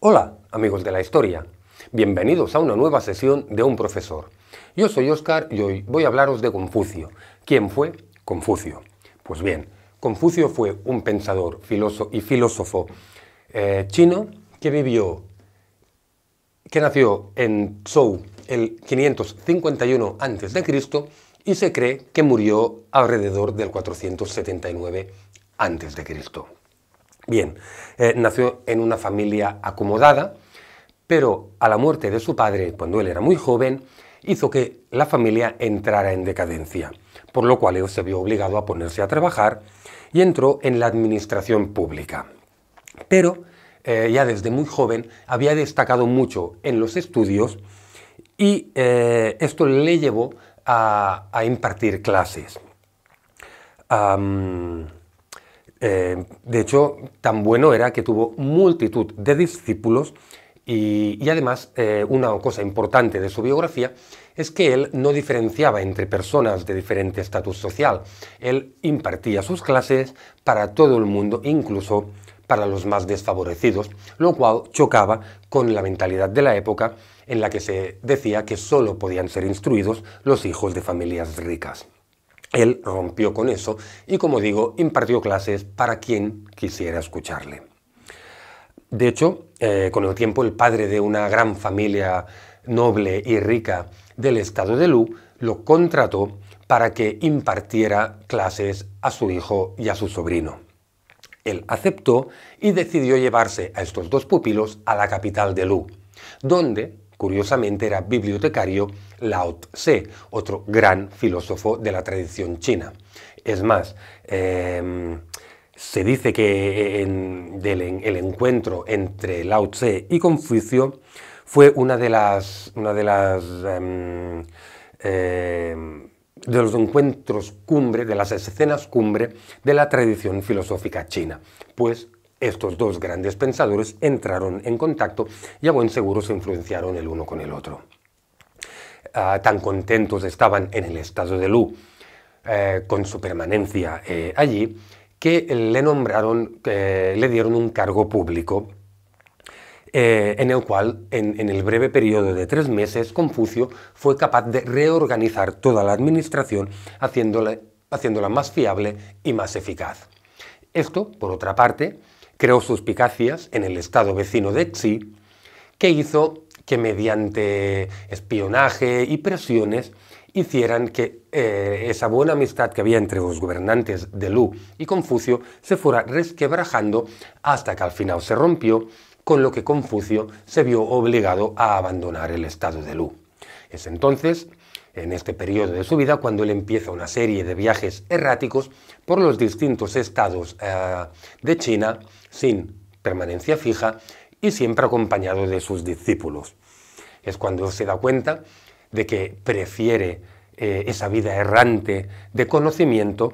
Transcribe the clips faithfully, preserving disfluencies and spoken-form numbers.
Hola, amigos de la historia. Bienvenidos a una nueva sesión de Un Profesor. Yo soy Óscar y hoy voy a hablaros de Confucio. ¿Quién fue Confucio? Pues bien, Confucio fue un pensador filósofo y filósofo eh, chino que vivió, que nació en Tsou el quinientos cincuenta y uno antes de Cristo y se cree que murió alrededor del cuatrocientos setenta y nueve antes de Cristo. Bien, eh, nació en una familia acomodada, pero a la muerte de su padre, cuando él era muy joven, hizo que la familia entrara en decadencia, por lo cual él se vio obligado a ponerse a trabajar y entró en la administración pública. Pero eh, ya desde muy joven había destacado mucho en los estudios y eh, esto le llevó a, a impartir clases. Um, Eh, de hecho, tan bueno era que tuvo multitud de discípulos y, y además eh, una cosa importante de su biografía es que él no diferenciaba entre personas de diferente estatus social. Él impartía sus clases para todo el mundo, incluso para los más desfavorecidos, lo cual chocaba con la mentalidad de la época en la que se decía que solo podían ser instruidos los hijos de familias ricas. Él rompió con eso y, como digo, impartió clases para quien quisiera escucharle. De hecho, eh, con el tiempo, el padre de una gran familia noble y rica del estado de Lu lo contrató para que impartiera clases a su hijo y a su sobrino. Él aceptó y decidió llevarse a estos dos pupilos a la capital de Lu, donde curiosamente era bibliotecario Lao Tse, otro gran filósofo de la tradición china. Es más, eh, se dice que en, del, el encuentro entre Lao Tse y Confucio fue una de las, una de las eh, eh, de los encuentros cumbre, de las escenas cumbre de la tradición filosófica china, pues estos dos grandes pensadores entraron en contacto y a buen seguro se influenciaron el uno con el otro. Ah, tan contentos estaban en el estado de Lu eh, con su permanencia eh, allí, que le nombraron, eh, le dieron un cargo público eh, en el cual en, en el breve periodo de tres meses Confucio fue capaz de reorganizar toda la administración haciéndola, haciéndola más fiable y más eficaz. Esto, por otra parte, creó suspicacias en el estado vecino de Xi, que hizo que mediante espionaje y presiones hicieran que eh, esa buena amistad que había entre los gobernantes de Lu y Confucio se fuera resquebrajando hasta que al final se rompió, con lo que Confucio se vio obligado a abandonar el estado de Lu. Es entonces, en este periodo de su vida, cuando él empieza una serie de viajes erráticos por los distintos estados eh, de China, sin permanencia fija y siempre acompañado de sus discípulos. Es cuando se da cuenta de que prefiere eh, esa vida errante de conocimiento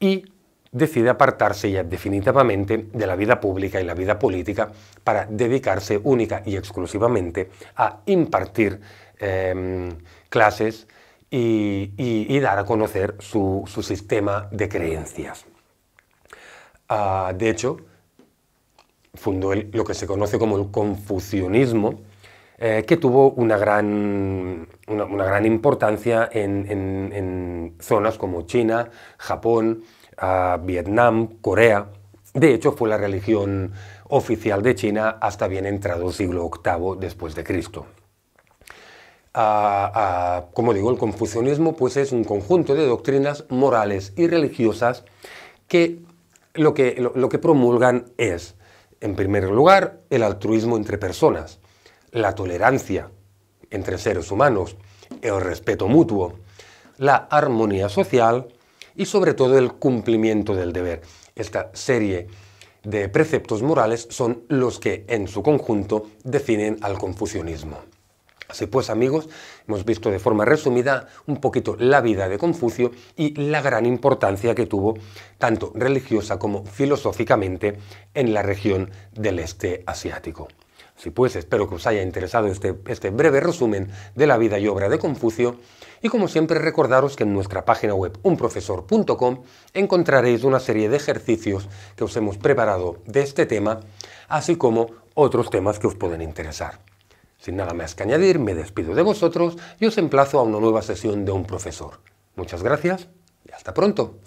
y decide apartarse ya definitivamente de la vida pública y la vida política para dedicarse única y exclusivamente a impartir eh, clases y, y, y dar a conocer su, su sistema de creencias. Ah, de hecho, fundó el, lo que se conoce como el confucianismo, eh, que tuvo una gran, una, una gran importancia en, en, en zonas como China, Japón, ah, Vietnam, Corea. De hecho, fue la religión oficial de China hasta bien entrado el siglo octavo después de Cristo. A, a, como digo, el confucianismo pues es un conjunto de doctrinas morales y religiosas que lo que, lo, lo que promulgan es, en primer lugar, el altruismo entre personas, la tolerancia entre seres humanos, el respeto mutuo, la armonía social y sobre todo el cumplimiento del deber. Esta serie de preceptos morales son los que en su conjunto definen al confucianismo. Así pues, amigos, hemos visto de forma resumida un poquito la vida de Confucio y la gran importancia que tuvo, tanto religiosa como filosóficamente, en la región del este asiático. Así pues, espero que os haya interesado este, este breve resumen de la vida y obra de Confucio. Y como siempre, recordaros que en nuestra página web un profesor punto com encontraréis una serie de ejercicios que os hemos preparado de este tema, así como otros temas que os pueden interesar. Sin nada más que añadir, me despido de vosotros y os emplazo a una nueva sesión de un profesor. Muchas gracias y hasta pronto.